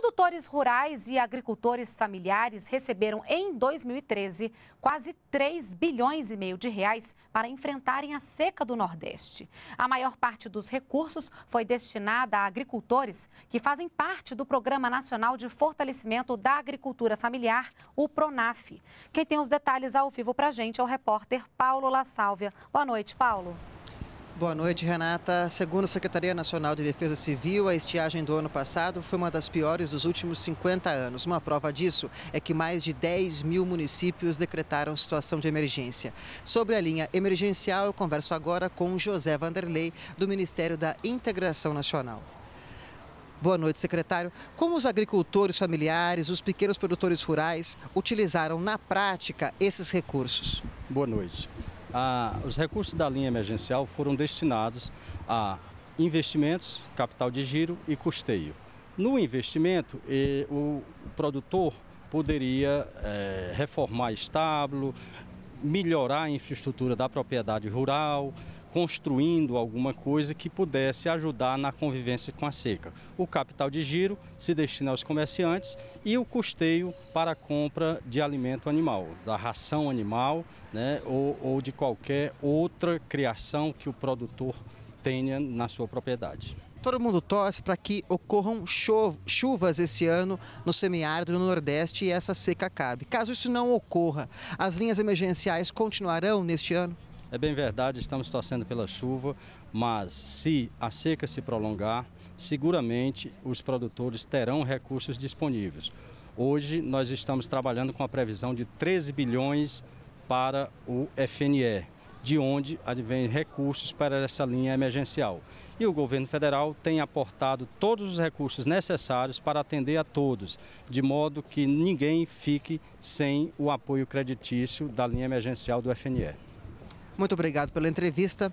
Produtores rurais e agricultores familiares receberam em 2013 quase 3 bilhões e meio de reais para enfrentarem a seca do Nordeste. A maior parte dos recursos foi destinada a agricultores que fazem parte do Programa Nacional de Fortalecimento da Agricultura Familiar, o PRONAF. Quem tem os detalhes ao vivo para a gente é o repórter Paulo Lasalvia. Boa noite, Paulo. Boa noite, Renata. Segundo a Secretaria Nacional de Defesa Civil, a estiagem do ano passado foi uma das piores dos últimos 50 anos. Uma prova disso é que mais de 10 mil municípios decretaram situação de emergência. Sobre a linha emergencial, eu converso agora com José Vanderlei, do Ministério da Integração Nacional. Boa noite, secretário. Como os agricultores familiares, os pequenos produtores rurais, utilizaram na prática esses recursos? Boa noite. Os recursos da linha emergencial foram destinados a investimentos, capital de giro e custeio. No investimento, o produtor poderia reformar estábulo, melhorar a infraestrutura da propriedade rural, construindo alguma coisa que pudesse ajudar na convivência com a seca. O capital de giro se destina aos comerciantes e o custeio para a compra de alimento animal, da ração animal, né, ou de qualquer outra criação que o produtor tenha na sua propriedade. Todo mundo torce para que ocorram chuvas esse ano no semiárido, no Nordeste, e essa seca acabe. Caso isso não ocorra, as linhas emergenciais continuarão neste ano? É bem verdade, estamos torcendo pela chuva, mas se a seca se prolongar, seguramente os produtores terão recursos disponíveis. Hoje nós estamos trabalhando com a previsão de 13 bilhões para o FNE, de onde advém recursos para essa linha emergencial. E o governo federal tem aportado todos os recursos necessários para atender a todos, de modo que ninguém fique sem o apoio creditício da linha emergencial do FNE. Muito obrigado pela entrevista.